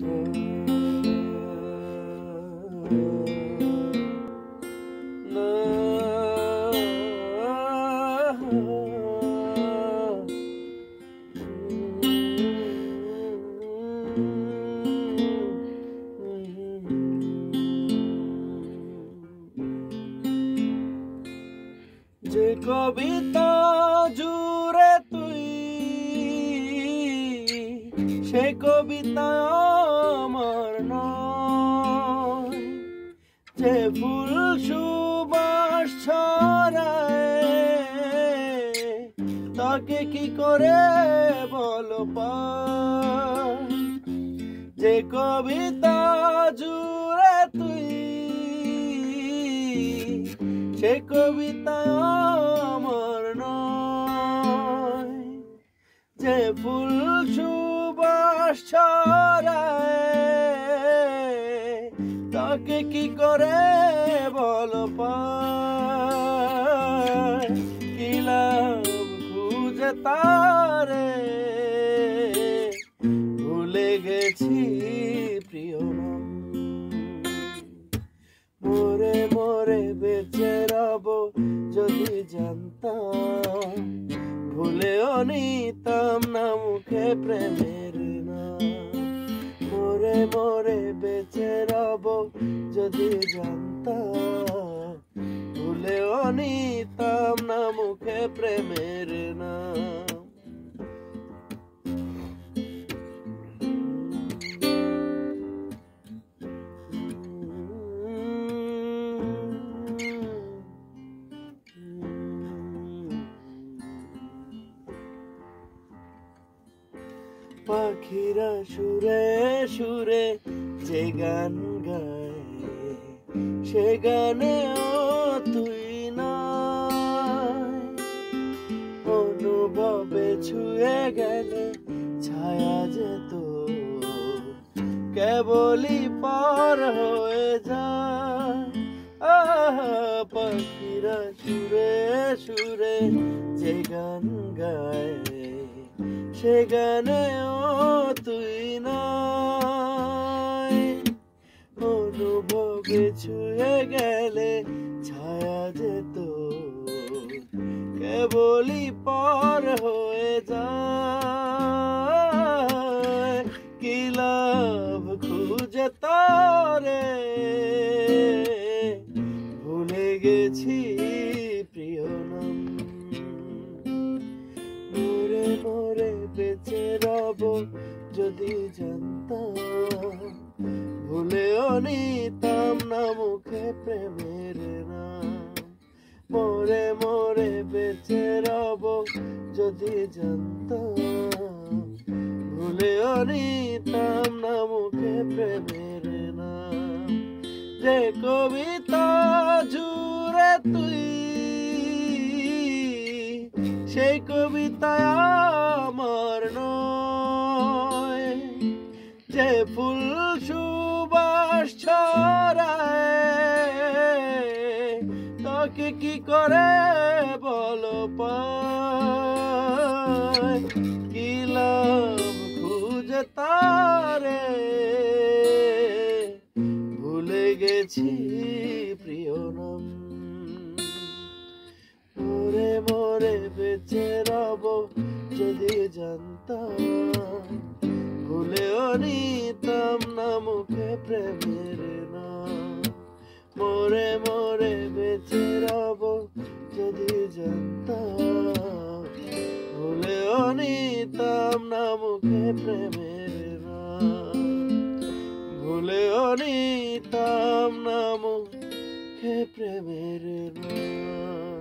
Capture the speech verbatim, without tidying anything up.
যে কবিতা জুড়ে তুই সে কবিতা আমার নয়, যে ফুল সুবাস ছড়ায় তাকে কি করে বলো পায়। যে কবিতা জুড়ে তুই সে কবিতা আমার নয়, যে ফুল সুবাস ছড়ায় তাকে কি করে বল পায়। কি লাভ খুঁজে তারে ভুলে গেছি প্রিয়, মোরে মোরে বেঁচে রব যদি জানতাম, ভুলেও নিতাম না মুখে প্রেমের নাম। মোরে মোরে বেঁচে রব যদি জানতাম, ভুলেও নিতাম না মুখে প্রেমের নাম। পাখিরা সুরে সুরে যে গান গায় সে গানেও তুই নাই, অনুভবে ছুঁয়ে গেলে ছায়া যেত কেবলই পার হয়ে যায়। পাখিরা সুরে সুরে যে গান গায় সে গানেও তুই নাই, অনুভবে ছুঁয়ে গেলে ছায়া যেত কেবলই পার হয়ে যায়। কি লাভ খুঁজে তারে ভুলে গেছি প্রিয় নাম, মোরে মোরে বেঁচে রব যদি জানতাম, ভুলেও নিতাম না মুখে প্রেমের নাম। মোরে মোরে বেঁচে রব যদি জানতাম, ভুলেও নিতাম না মুখে প্রেমের নাম। যে কবিতা জুড়ে তুই সেই কবিতা আমার নয়, যে ফুল সুবাস ছড়ায় তাকে কি করে বলো পায়। কি লাভ খুঁজে তারে ভুলে গেছি প্রিয় নাম, মোরে মোরে বেঁচে রব যদি জানতাম, ভুলেও নিতাম না মুখে প্রেমের নাম। মোরে মোরে বেঁচে রব যদি জানতাম, ভুলেও নিতাম না মুখে প্রেমের নাম, ভুলেও নিতাম না মুখে প্রেমের নাম।